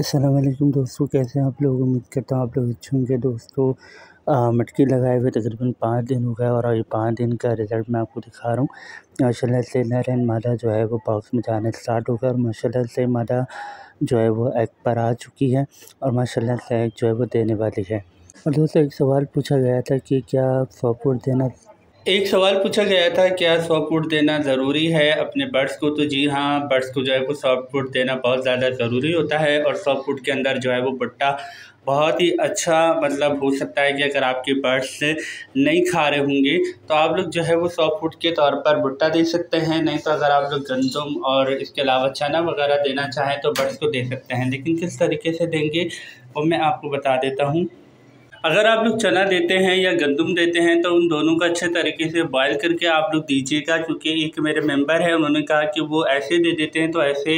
अस्सलाम वालेकुम दोस्तों, कैसे हैं आप लोग। उम्मीद करता हूँ आप लोग अच्छे होंगे। दोस्तों मटकी लगाए हुए तकरीबन 5 दिन हो गए और ये 5 दिन का रिज़ल्ट मैं आपको दिखा रहा हूँ। माशाल्लाह से नर एंड मादा जो है वो बॉक्स में जाना स्टार्ट हो गया और माशाल्लाह से मादा जो है वो एग पर आ चुकी है और माशाल्लाह से एग जो है वो देने वाली है। और दोस्तों एक सवाल पूछा गया था कि क्या सॉफ्टवुड देना सॉफ्टवुड देना ज़रूरी है अपने बर्ड्स को। तो जी हाँ, बर्ड्स को जो है वो सॉफ्टवुड देना बहुत ज़्यादा ज़रूरी होता है। और सॉफ्टवुड के अंदर जो है वो भुट्टा बहुत ही अच्छा मतलब हो सकता है कि अगर आपके बर्ड्स नहीं खा रहे होंगे तो आप लोग जो है वो सॉफ्टवुड के तौर पर भुट्टा दे सकते हैं। नहीं तो अगर आप लोग गंदम और इसके अलावा चना वगैरह देना चाहें तो बर्ड्स को दे सकते हैं, लेकिन किस तरीके से देंगे वो मैं आपको बता देता हूँ। अगर आप लोग चना देते हैं या गंदम देते हैं तो उन दोनों का अच्छे तरीके से बॉयल करके आप लोग दीजिएगा, क्योंकि एक मेरे मेंबर है उन्होंने कहा कि वो ऐसे दे देते हैं तो ऐसे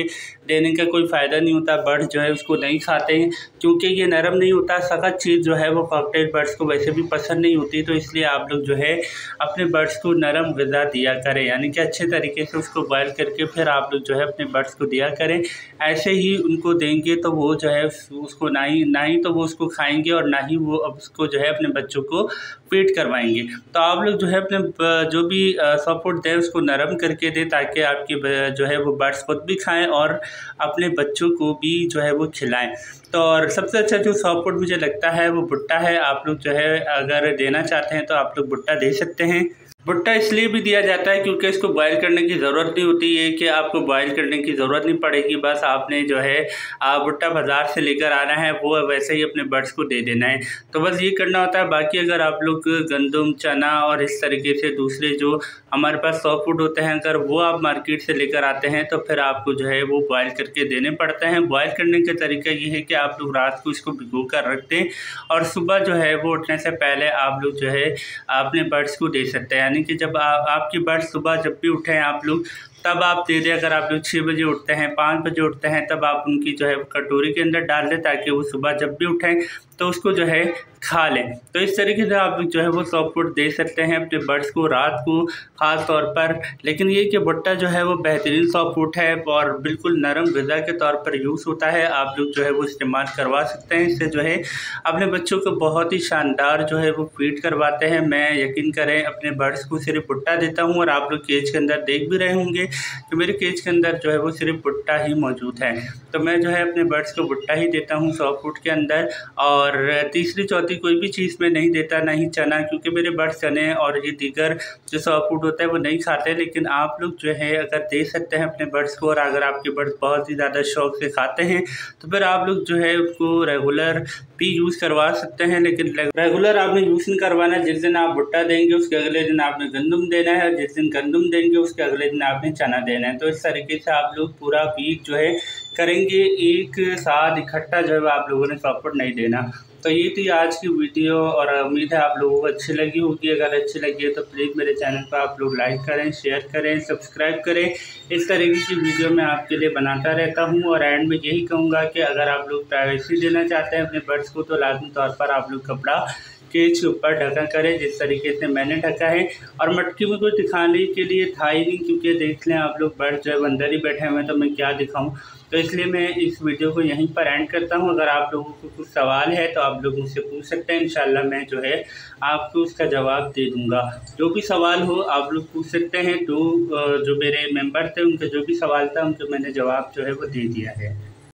देने का कोई फ़ायदा नहीं होता। बर्ड्स जो है उसको नहीं खाते हैं क्योंकि ये नरम नहीं होता। सख्त चीज़ जो है वो कॉकटेल बर्ड्स को वैसे भी पसंद नहीं होती। तो इसलिए आप लोग जो है अपने बर्ड्स को नरम गज़ा दिया करें, यानी कि अच्छे तरीके से उसको बॉयल करके फिर आप लोग जो है अपने बर्ड्स को दिया करें। ऐसे ही उनको देंगे तो वो जो है उसको ना ही तो वो उसको खाएँगे और ना ही वो उसको जो है अपने बच्चों को फीड करवाएंगे। तो आप लोग जो है अपने जो भी सॉफ्टवुड दें उसको नरम करके दें ताकि आपके जो है वो बर्ड्स खुद भी खाएं और अपने बच्चों को भी जो है वो खिलाएं। तो और सबसे अच्छा जो सॉफ्टवुड मुझे लगता है वो भुट्टा है। आप लोग जो है अगर देना चाहते हैं तो आप लोग भुट्टा दे सकते हैं। भुट्टा इसलिए भी दिया जाता है क्योंकि इसको बॉयल करने की ज़रूरत नहीं होती है कि आपको बॉयल करने की ज़रूरत नहीं पड़ेगी। बस आपने जो है भुट्टा बाज़ार से लेकर आना है, वो वैसे ही अपने बर्ड्स को दे देना है। तो बस ये करना होता है। बाकी अगर आप लोग गंदम, चना और इस तरीके से दूसरे जो हमारे पास सॉफ्टवुड होते हैं अगर वो आप मार्केट से लेकर आते हैं तो फिर आपको जो है वो बॉयल करके देने पड़ते हैं। बॉयल करने का तरीका ये है कि आप लोग रात को इसको भिगो कर रखते हैं और सुबह जो है वो उठने से पहले आप लोग जो है अपने बर्ड्स को दे सकते हैं। यानी कि जब आपकी बर्ड सुबह जब भी उठें आप लोग तब आप दे दें। अगर आप लोग 6 बजे उठते हैं, 5 बजे उठते हैं, तब आप उनकी जो है कटोरी के अंदर डाल दें ताकि वो सुबह जब भी उठें तो उसको जो है खा लें। तो इस तरीके से आप लोग जो है वो सॉफ्टवुड दे सकते हैं अपने बर्ड्स को रात को ख़ास तौर पर। लेकिन ये कि भुट्टा जो है वो बेहतरीन सॉफ्टवुड है और बिल्कुल नरम गज़ा के तौर पर यूज़ होता है। आप लोग जो है वो इस्तेमाल करवा सकते हैं। इससे जो है अपने बच्चों को बहुत ही शानदार जो है वो फीड करवाते हैं। मैं यकीन करें अपने बर्ड्स को सिर्फ भुट्टा देता हूँ और आप लोग केज के अंदर देख भी रहे होंगे कि मेरे केज के अंदर जो है वो सिर्फ भुट्टा ही मौजूद है। तो मैं जो है अपने बर्ड्स को भुट्टा ही देता हूँ सॉफ्टवुड के अंदर, और तीसरी चौथी कोई भी चीज़ मैं नहीं देता, ना ही चना, क्योंकि मेरे बर्ड्स चने और ये दीगर जो सॉफ्टवुड होता है वो नहीं खाते। लेकिन आप लोग जो है अगर दे सकते हैं अपने बर्ड्स को, और अगर आपके बर्ड्स बहुत ही ज़्यादा शौक से खाते हैं तो फिर आप लोग जो है उनको रेगुलर भी यूज़ करवा सकते हैं। लेकिन रेगुलर आपने यूज़ नहीं करवाना। जिस दिन आप भुट्टा देंगे उसके अगले दिन आपने गंदम देना है, और जिस दिन गंदम देंगे उसके अगले दिन आपने चना देना है। तो इस तरीके से आप लोग पूरा वीक जो है करेंगे, एक साथ इकट्ठा जो है आप लोगों ने सॉफ्टवुड नहीं देना। तो ये थी आज की वीडियो और उम्मीद है आप लोगों को अच्छी लगी होगी। अगर अच्छी लगी है तो प्लीज़ मेरे चैनल पर आप लोग लाइक करें, शेयर करें, सब्सक्राइब करें। इस तरीके की वीडियो मैं आपके लिए बनाता रहता हूं। और एंड में यही कहूंगा कि अगर आप लोग प्राइवेसी देना चाहते हैं अपने बर्ड्स को तो लाजमी तौर पर आप लोग कपड़ा केज के ऊपर ढका करें, जिस तरीके से मैंने ढका है। और मटकी में कुछ दिखाने के लिए था ही नहीं, क्योंकि देख लें आप लोग बर्ड्स जो है अंदर ही बैठे हुए हैं तो मैं क्या दिखाऊँ। तो इसलिए मैं इस वीडियो को यहीं पर एंड करता हूं। अगर आप लोगों को कुछ सवाल है तो आप लोग मुझसे पूछ सकते हैं, इंशाल्लाह मैं जो है आपको उसका जवाब दे दूंगा। जो भी सवाल हो आप लोग पूछ सकते हैं। तो जो मेरे मेंबर थे उनका जो भी सवाल था उनके मैंने जवाब जो है वो दे दिया है।